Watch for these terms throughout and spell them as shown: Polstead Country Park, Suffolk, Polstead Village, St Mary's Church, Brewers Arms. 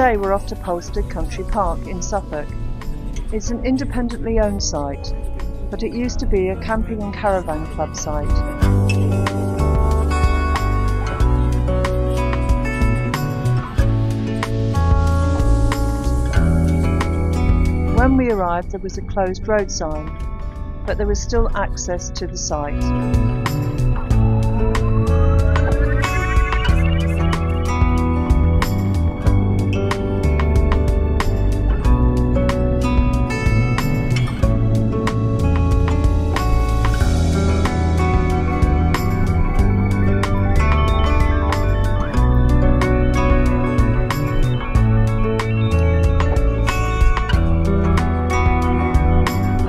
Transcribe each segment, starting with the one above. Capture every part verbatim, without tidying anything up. Today we're off to Polstead Country Park in Suffolk. It's an independently owned site, but it used to be a camping and caravan club site. When we arrived, there was a closed road sign, but there was still access to the site.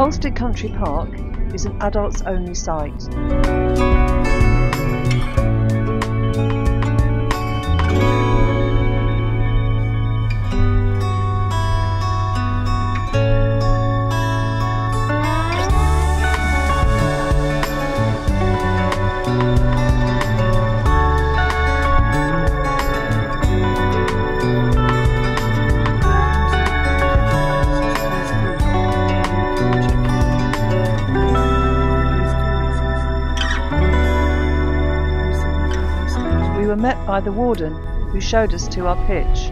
Polstead Country Park is an adults only site. We were met by the warden, who showed us to our pitch.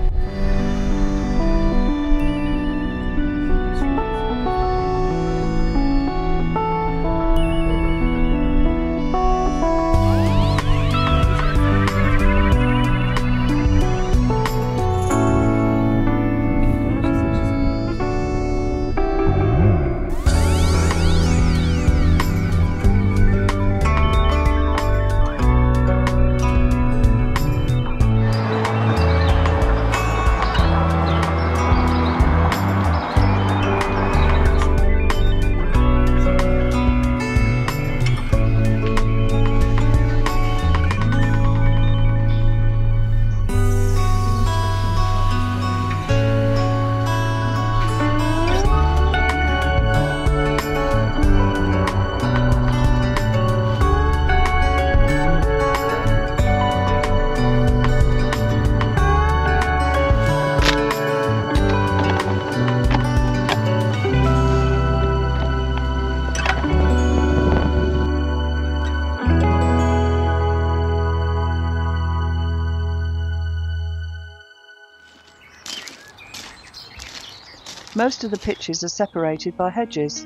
Most of the pitches are separated by hedges.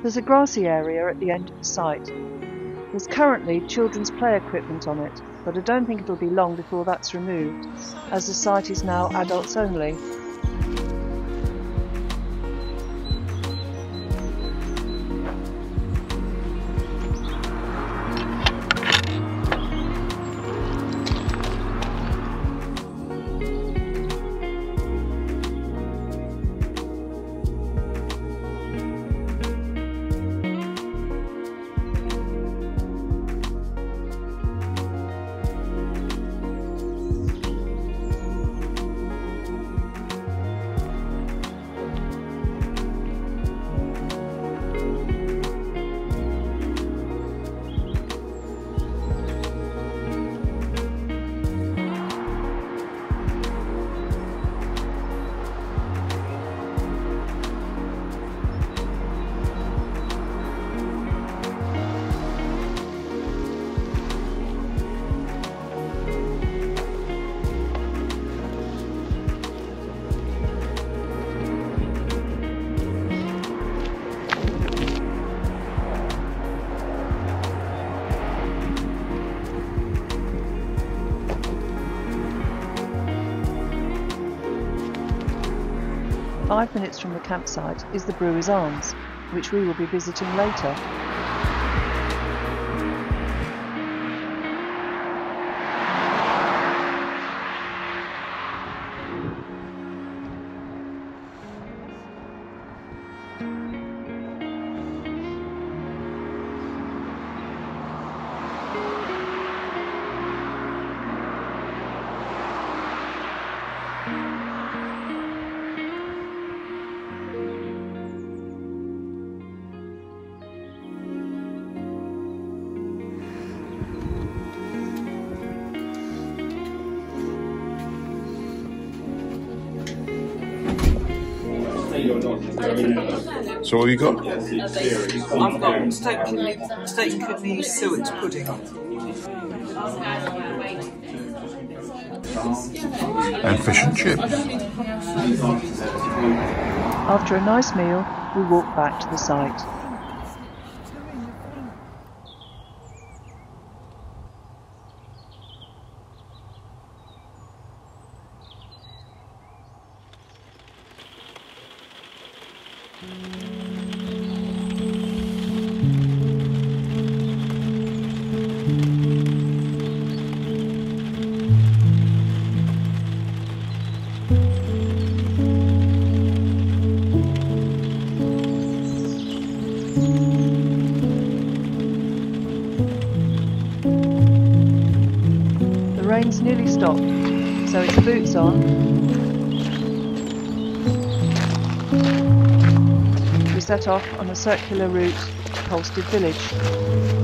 There's a grassy area at the end of the site. There's currently children's play equipment on it, but I don't think it'll be long before that's removed, as the site is now adults only. Five minutes from the campsite is the Brewers Arms, which we will be visiting later. you're not going out. So what have you got? I've got steak kidney, steak kidney suet pudding. And fish and chips. After a nice meal, we walk back to the site. Rain's nearly stopped, so it's boots on. We set off on a circular route to Polstead village.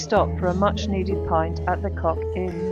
Stop for a much needed pint at the Cock Inn.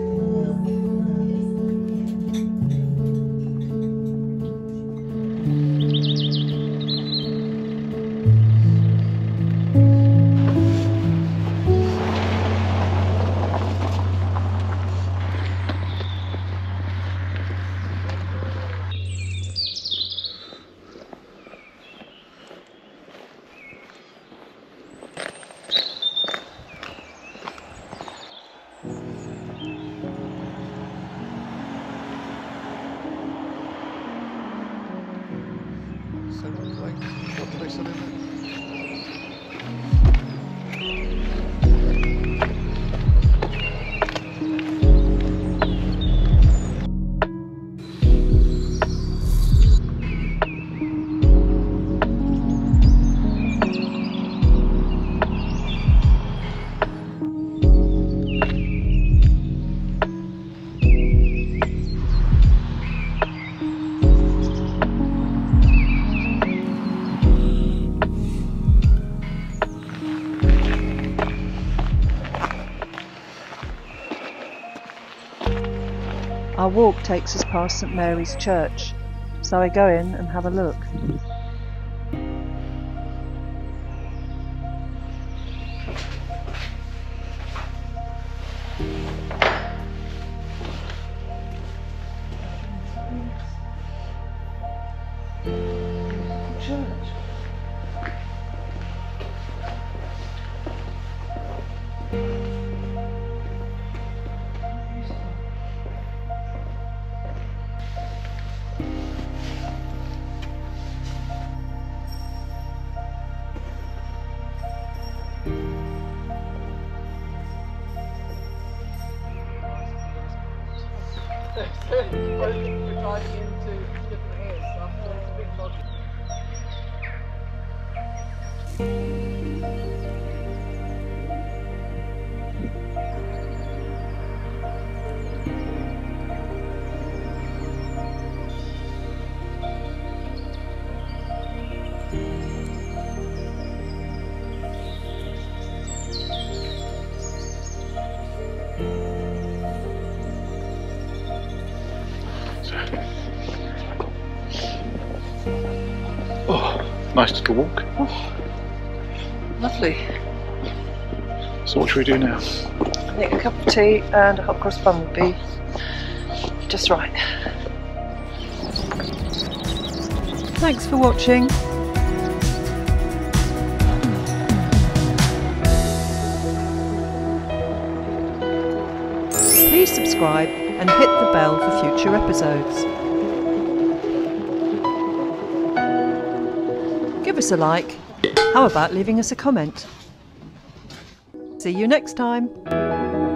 Our walk takes us past St Mary's Church, so I go in and have a look. We're driving into different areas, so I thought it's a bit logical. Nice little walk. Oh, lovely. So what should we do now? I think a cup of tea and a hot cross bun would be just right. Thanks for watching. Please subscribe and hit the bell for future episodes. Give us a like. How about leaving us a comment? See you next time.